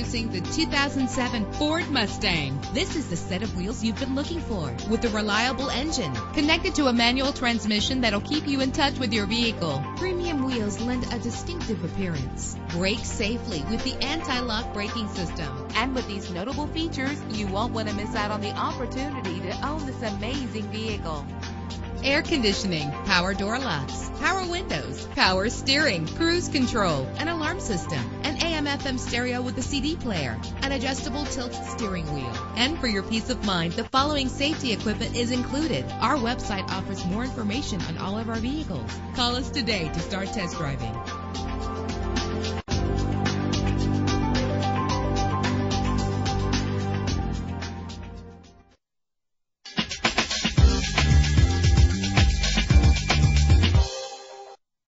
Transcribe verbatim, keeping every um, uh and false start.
Introducing the two thousand seven Ford Mustang. This is the set of wheels you've been looking for, with a reliable engine connected to a manual transmission that'll keep you in touch with your vehicle. Premium wheels lend a distinctive appearance. Brake safely with the anti-lock braking system. And with these notable features, you won't want to miss out on the opportunity to own this amazing vehicle. Air conditioning, power door locks, power windows, power steering, cruise control, an alarm system, an A M F M stereo with a C D player, an adjustable tilt steering wheel. And for your peace of mind, the following safety equipment is included. Our website offers more information on all of our vehicles. Call us today to start test driving.